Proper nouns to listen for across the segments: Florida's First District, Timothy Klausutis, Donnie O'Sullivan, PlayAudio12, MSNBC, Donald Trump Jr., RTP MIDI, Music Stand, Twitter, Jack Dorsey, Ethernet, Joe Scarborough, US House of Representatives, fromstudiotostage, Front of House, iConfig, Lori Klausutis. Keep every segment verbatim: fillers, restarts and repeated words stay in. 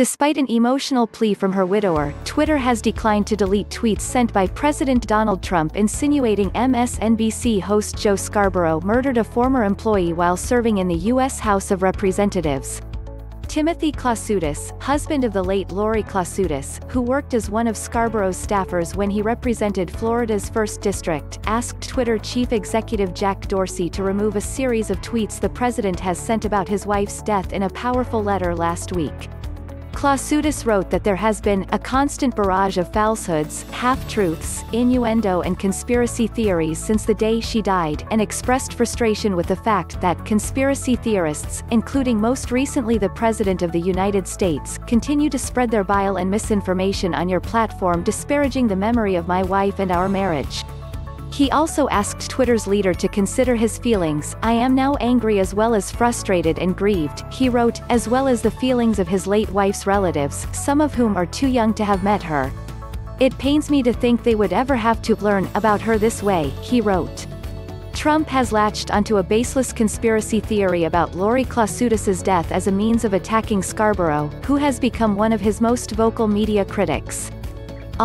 Despite an emotional plea from her widower, Twitter has declined to delete tweets sent by President Donald Trump insinuating M S N B C host Joe Scarborough murdered a former employee while serving in the U S House of Representatives. Timothy Klausutis, husband of the late Lori Klausutis, who worked as one of Scarborough's staffers when he represented Florida's First District, asked Twitter chief executive Jack Dorsey to remove a series of tweets the president has sent about his wife's death in a powerful letter last week. Klausutis wrote that there has been a constant barrage of falsehoods, half-truths, innuendo and conspiracy theories since the day she died, and expressed frustration with the fact that conspiracy theorists, including most recently the President of the United States, continue to spread their bile and misinformation on your platform disparaging the memory of my wife and our marriage. He also asked Twitter's leader to consider his feelings. "I am now angry as well as frustrated and grieved," he wrote, as well as the feelings of his late wife's relatives, some of whom are too young to have met her. "It pains me to think they would ever have to learn about her this way," he wrote. Trump has latched onto a baseless conspiracy theory about Lori Klausutis's death as a means of attacking Scarborough, who has become one of his most vocal media critics.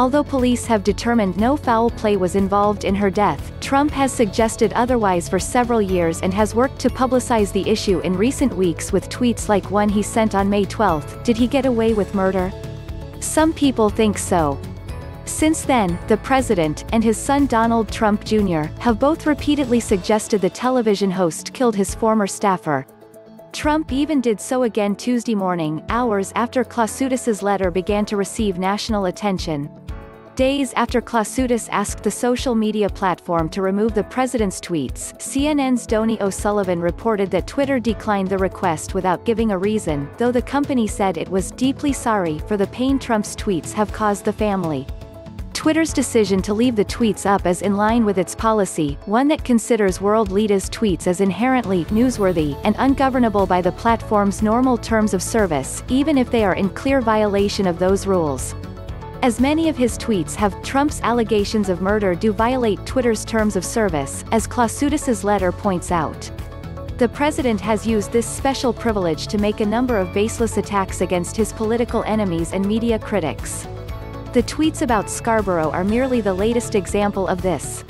Although police have determined no foul play was involved in her death, Trump has suggested otherwise for several years and has worked to publicize the issue in recent weeks with tweets like one he sent on May twelfth, "Did he get away with murder? Some people think so." Since then, the president, and his son Donald Trump Junior, have both repeatedly suggested the television host killed his former staffer. Trump even did so again Tuesday morning, hours after Klausutis's letter began to receive national attention. Days after Klausutis asked the social media platform to remove the president's tweets, C N N's Donnie O'Sullivan reported that Twitter declined the request without giving a reason, though the company said it was deeply sorry for the pain Trump's tweets have caused the family. Twitter's decision to leave the tweets up is in line with its policy, one that considers world leaders' tweets as inherently newsworthy and ungovernable by the platform's normal terms of service, even if they are in clear violation of those rules. As many of his tweets have, Trump's allegations of murder do violate Twitter's terms of service, as Klausutis's letter points out. The president has used this special privilege to make a number of baseless attacks against his political enemies and media critics. The tweets about Scarborough are merely the latest example of this.